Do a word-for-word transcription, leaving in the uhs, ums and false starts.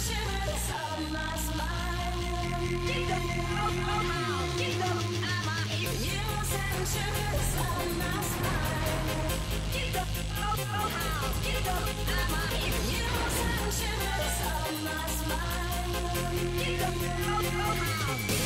Get the